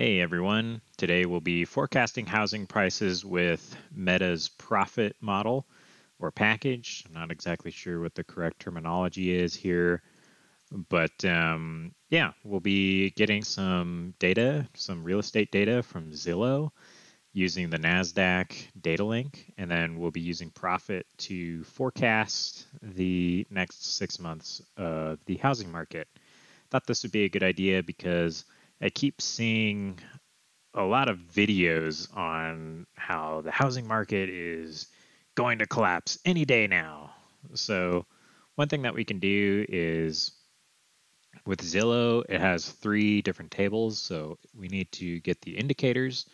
Hey everyone, today we'll be forecasting housing prices with Meta's Prophet model or package. I'm not exactly sure what the correct terminology is here, but yeah, we'll be getting some data, some real estate data from Zillow using the NASDAQ data link, and then we'll be using Prophet to forecast the next 6 months of the housing market. Thought this would be a good idea because I keep seeing a lot of videos on how the housing market is going to collapse any day now. So one thing that we can do is with Zillow, it has 3 different tables. So we need to get the indicators,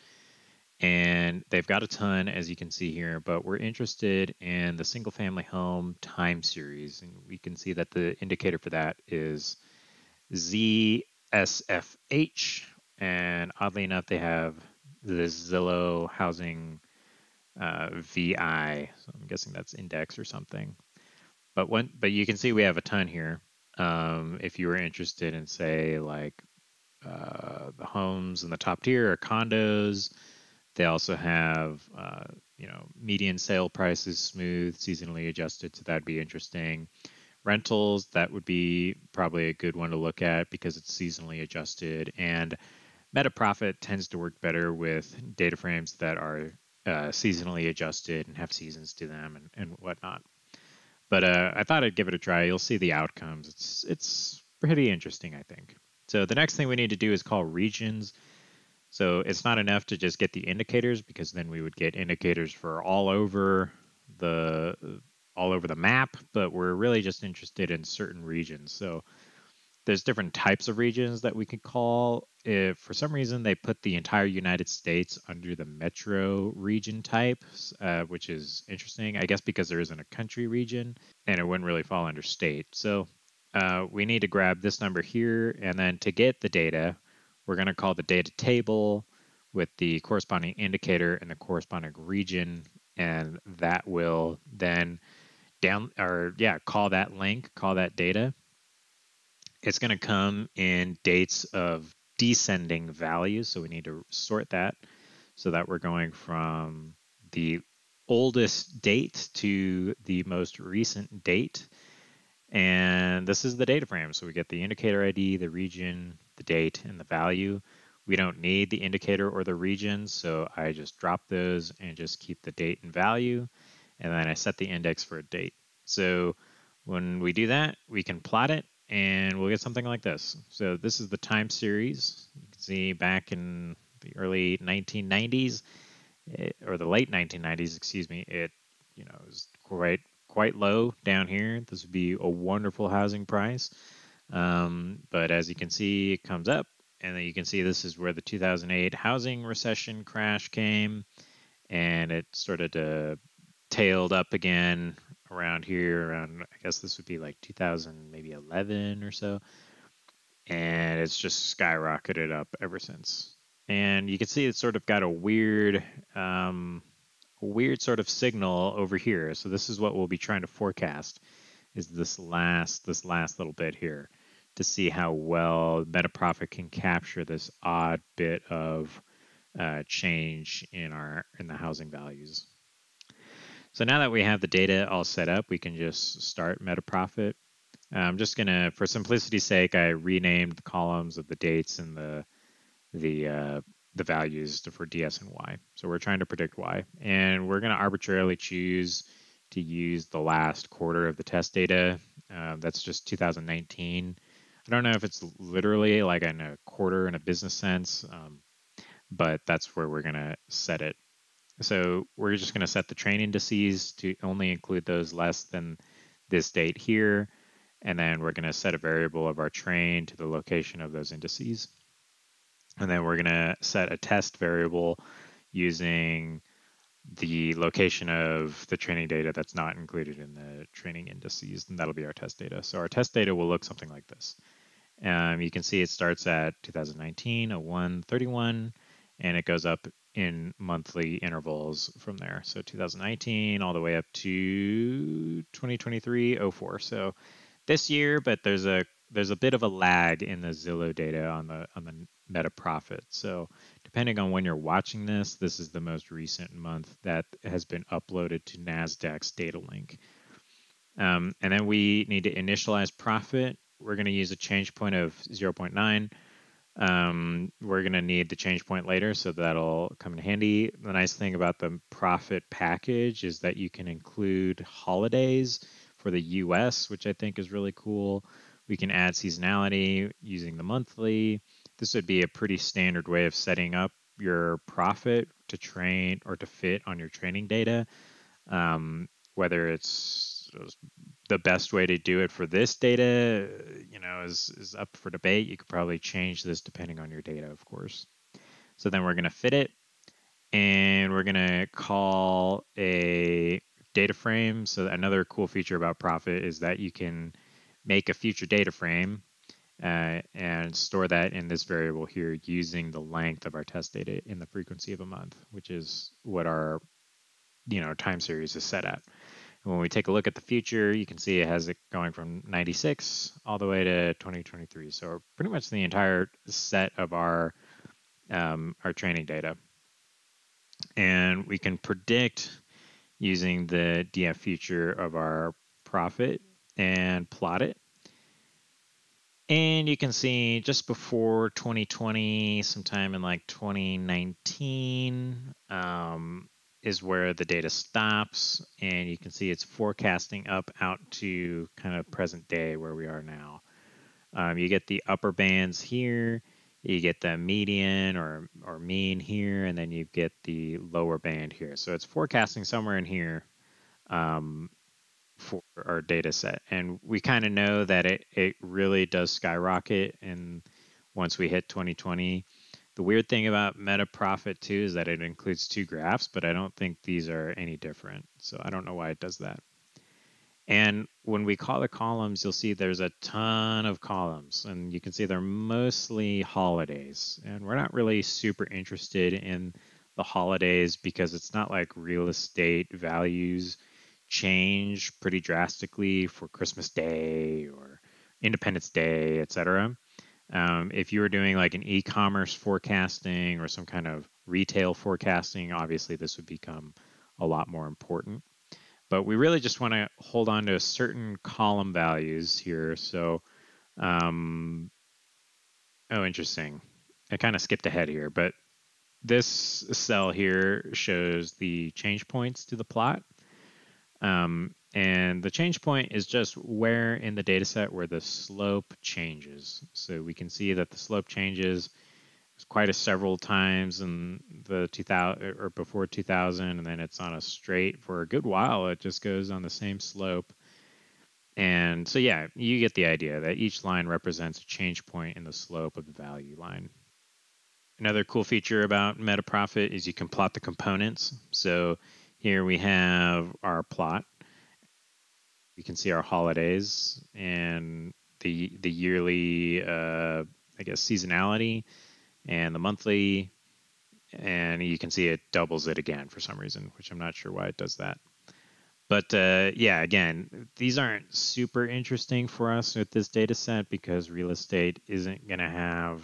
and they've got a ton, as you can see here, but we're interested in the single family home time series. And we can see that the indicator for that is Z.SFH, and oddly enough, they have this Zillow housing VI. So I'm guessing that's index or something. But you can see we have a ton here. If you were interested in, say, like the homes in the top tier or condos, they also have you know, median sale prices, smooth, seasonally adjusted. So that'd be interesting. Rentals, that would be probably a good one to look at because it's seasonally adjusted, and Meta Prophet tends to work better with data frames that are seasonally adjusted and have seasons to them and whatnot. But I thought I'd give it a try. You'll see the outcomes. It's pretty interesting, I think. So the next thing we need to do is call regions. So it's not enough to just get the indicators, because then we would get indicators for all over the map, but we're really just interested in certain regions. So there's different types of regions that we could call. If for some reason they put the entire United States under the metro region type, which is interesting, I guess, because there isn't a country region and it wouldn't really fall under state. So we need to grab this number here, and then to get the data, we're gonna call the data table with the corresponding indicator and the corresponding region, and that will then call that link, call that data. It's going to come in dates of descending values, so we need to sort that so that we're going from the oldest date to the most recent date. And this is the data frame, so we get the indicator ID, the region, the date, and the value. We don't need the indicator or the region, so I just drop those and just keep the date and value, and then I set the index for a date. So when we do that, we can plot it, and we'll get something like this. So this is the time series. You can see back in the early 1990s, or the late 1990s, excuse me, it, you know, is quite low down here. This would be a wonderful housing price, but as you can see, it comes up. And then you can see this is where the 2008 housing recession crash came, and it started to tailed up again around here, around, I guess this would be like 2000, maybe 11 or so. And it's just skyrocketed up ever since. And you can see it's sort of got a weird sort of signal over here. So this is what we'll be trying to forecast, is this last little bit here, to see how well Meta Prophet can capture this odd bit of change in the housing values. So now that we have the data all set up, we can just start Meta Prophet. I'm just gonna, for simplicity's sake, I renamed the columns of the dates and the values for DS and Y. So we're trying to predict Y, and we're gonna arbitrarily choose to use the last quarter of the test data. That's just 2019. I don't know if it's literally like in a quarter in a business sense, but that's where we're going to set it. So we're just going to set the train indices to only include those less than this date here. And then we're going to set a variable of our train to the location of those indices. And then we're going to set a test variable using the location of the training data that's not included in the training indices, and that'll be our test data. So our test data will look something like this. You can see it starts at 2019, 01, 31, and it goes up in monthly intervals from there. So 2019 all the way up to 2023, 04. So this year, but there's a bit of a lag in the Zillow data on the Meta Prophet. So depending on when you're watching this, this is the most recent month that has been uploaded to NASDAQ's data link. And then we need to initialize profit. We're going to use a change point of 0.9. We're going to need the change point later, so that'll come in handy. The nice thing about the profit package is that you can include holidays for the US, which I think is really cool. We can add seasonality using the monthly. This would be a pretty standard way of setting up your profit to train or to fit on your training data. Whether it's the best way to do it for this data, you know, is up for debate. You could probably change this depending on your data, of course. So then we're going to fit it, and we're going to call a data frame. So another cool feature about Prophet is that you can make a future data frame and store that in this variable here using the length of our test data in the frequency of a month, which is what our time series is set at. And when we take a look at the future, you can see it has it going from 96 all the way to 2023. So pretty much the entire set of our training data. And we can predict using the DF feature of our profit and plot it. And you can see just before 2020, sometime in like 2019, is where the data stops. And you can see it's forecasting up out to kind of present day where we are now. You get the upper bands here, you get the median or mean here, and then you get the lower band here. So it's forecasting somewhere in here for our data set. And we kind of know that it really does skyrocket. And once we hit 2020, the weird thing about Meta Prophet too is that it includes two graphs, but I don't think these are any different. So I don't know why it does that. And when we call the columns, you'll see there's a ton of columns, and you can see they're mostly holidays. And we're not really super interested in the holidays because it's not like real estate values change pretty drastically for Christmas Day or Independence Day, etc. If you were doing like an e-commerce forecasting or some kind of retail forecasting, obviously this would become a lot more important. But we really just want to hold on to certain column values here. So, oh, interesting. I kind of skipped ahead here, but this cell here shows the change points to the plot. And the change point is just where in the data set where the slope changes. So we can see that the slope changes quite a several times in the 2000 or before 2000, and then it's on a straight for a good while. It just goes on the same slope. And so, yeah, you get the idea that each line represents a change point in the slope of the value line. Another cool feature about Meta Prophet is you can plot the components. So here we have our plot. You can see our holidays and the yearly, I guess, seasonality and the monthly. And you can see it doubles it again for some reason, which I'm not sure why it does that. But yeah, again, these aren't super interesting for us with this data set because real estate isn't going to have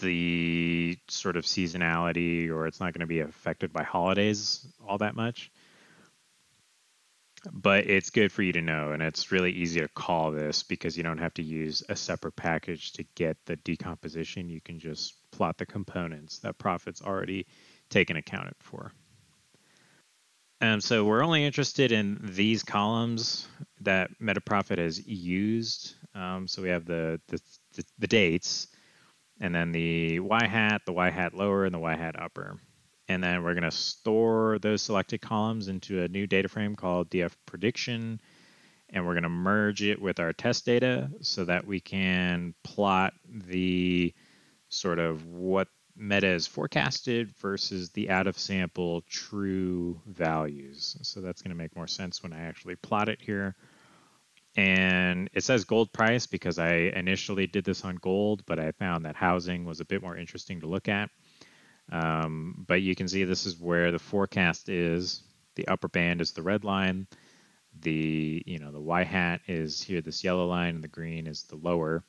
the sort of seasonality, or it's not going to be affected by holidays all that much. But it's good for you to know, and it's really easy to call this because you don't have to use a separate package to get the decomposition. You can just plot the components that Prophet's already taken accounted for. And so we're only interested in these columns that Meta Prophet has used. So we have the dates, and then the y-hat lower, and the y-hat upper. And then we're going to store those selected columns into a new data frame called DF prediction. And we're going to merge it with our test data so that we can plot the sort of what Meta is forecasted versus the out of sample true values. So that's going to make more sense when I actually plot it here. And it says gold price because I initially did this on gold, but I found that housing was a bit more interesting to look at. But you can see this is where the forecast is. The upper band is the red line. The, you know, the Y hat is here, this yellow line, and the green is the lower.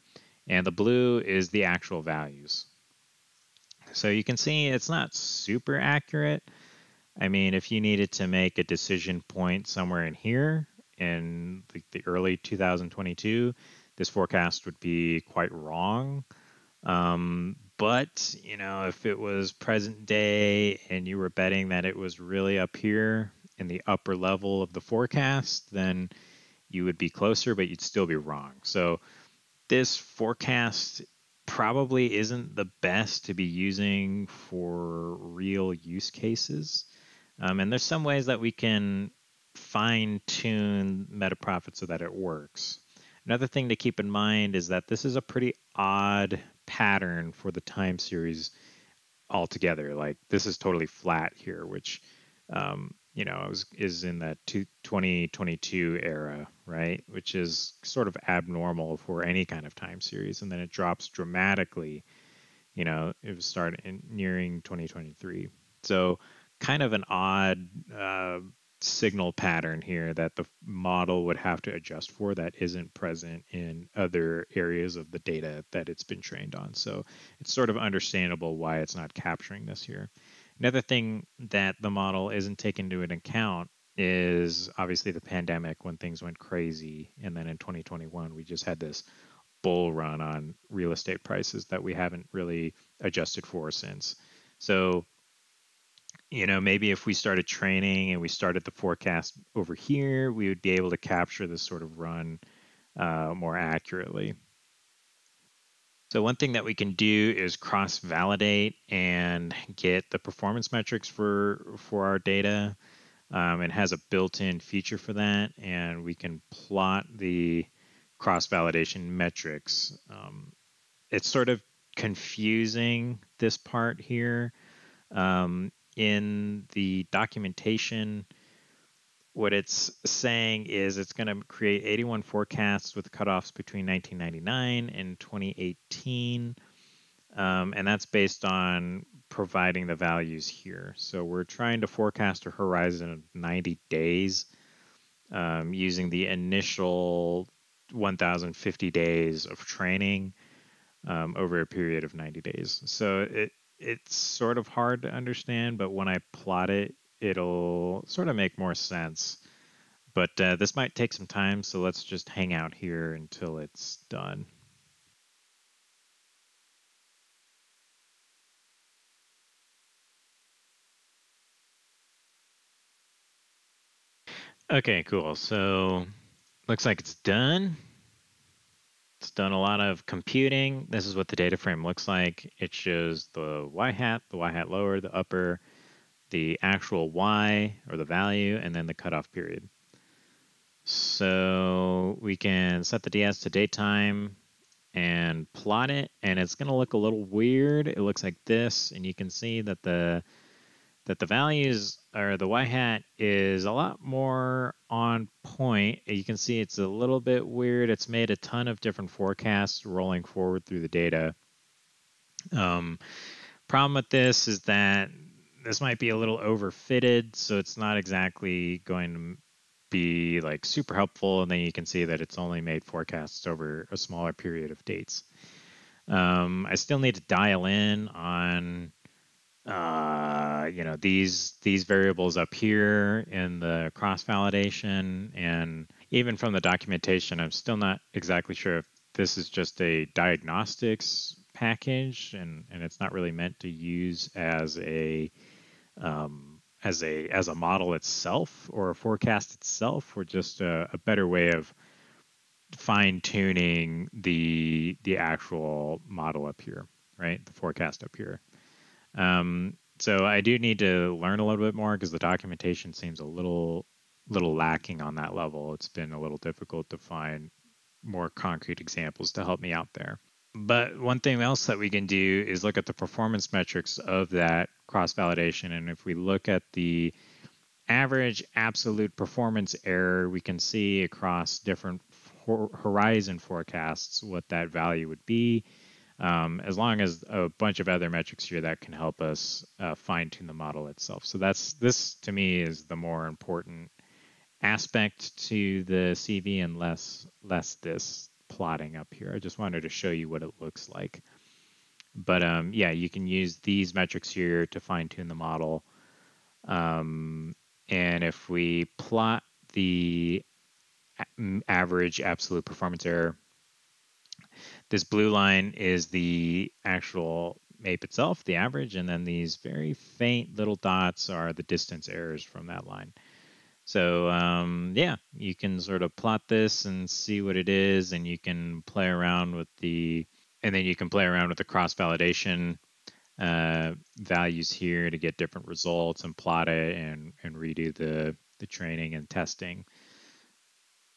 and the blue is the actual values. So you can see it's not super accurate. I mean, if you needed to make a decision point somewhere in here in the early 2022, this forecast would be quite wrong. But, you know, if it was present day and you were betting that it was really up here in the upper level of the forecast, then you would be closer, but you'd still be wrong. So this forecast probably isn't the best to be using for real use cases. And there's some ways that we can fine tune Meta Prophet so that it works. Another thing to keep in mind is that this is a pretty odd pattern for the time series altogether. Like this is totally flat here, which, you know, is in that 2022 era, right? Which is sort of abnormal for any kind of time series. And then it drops dramatically, you know, it was starting nearing 2023. So kind of an odd signal pattern here that the model would have to adjust for that isn't present in other areas of the data that it's been trained on. So it's sort of understandable why it's not capturing this here. Another thing that the model isn't taking into account is obviously the pandemic when things went crazy. And then in 2021, we just had this bull run on real estate prices that we haven't really adjusted for since. So, you know, maybe if we started training and we started the forecast over here, we would be able to capture this sort of run more accurately. So one thing that we can do is cross-validate and get the performance metrics for our data. It has a built-in feature for that, and we can plot the cross-validation metrics. It's sort of confusing, this part here. In the documentation, what it's saying is it's going to create 81 forecasts with cutoffs between 1999 and 2018. And that's based on providing the values here. So we're trying to forecast a horizon of 90 days using the initial 1,050 days of training over a period of 90 days. So it's sort of hard to understand, but when I plot it, it'll sort of make more sense, but this might take some time, so let's just hang out here until it's done. Okay, cool. So looks like it's done. It's done a lot of computing. This is what the data frame looks like. It shows the y-hat lower, the upper, the actual Y or the value, and then the cutoff period. So we can set the DS to daytime and plot it, and it's going to look a little weird. It looks like this, and you can see that the values or the Y hat is a lot more on point. You can see it's a little bit weird. It's made a ton of different forecasts rolling forward through the data. Problem with this is that this might be a little overfitted, so it's not exactly going to be like super helpful. And then you can see that it's only made forecasts over a smaller period of dates. I still need to dial in on, you know, these variables up here in the cross-validation. And even from the documentation, I'm still not exactly sure if this is just a diagnostics package and it's not really meant to use as a model itself or a forecast itself, or just a better way of fine-tuning the actual model up here, right? The forecast up here. So I do need to learn a little bit more because the documentation seems a little lacking on that level. It's been a little difficult to find more concrete examples to help me out there. But one thing else that we can do is look at the performance metrics of that cross-validation. And if we look at the average absolute performance error, we can see across different horizon forecasts what that value would be, as long as a bunch of other metrics here that can help us fine-tune the model itself. So this, to me, is the more important aspect to the CV and less this plotting up here. I just wanted to show you what it looks like. But yeah, you can use these metrics here to fine tune the model. And if we plot the average absolute performance error, this blue line is the actual MAPE itself, the average, and then these very faint little dots are the distance errors from that line. So yeah, you can sort of plot this and see what it is, and you can play around with the, and then you can play around with the cross-validation values here to get different results and plot it and redo the training and testing.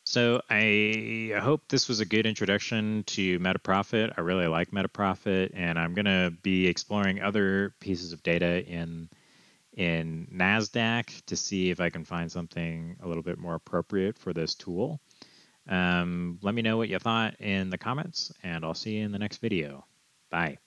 So I hope this was a good introduction to Meta Prophet. I really like Meta Prophet, and I'm gonna be exploring other pieces of data in NASDAQ to see if I can find something a little bit more appropriate for this tool. Let me know what you thought in the comments, and I'll see you in the next video. Bye.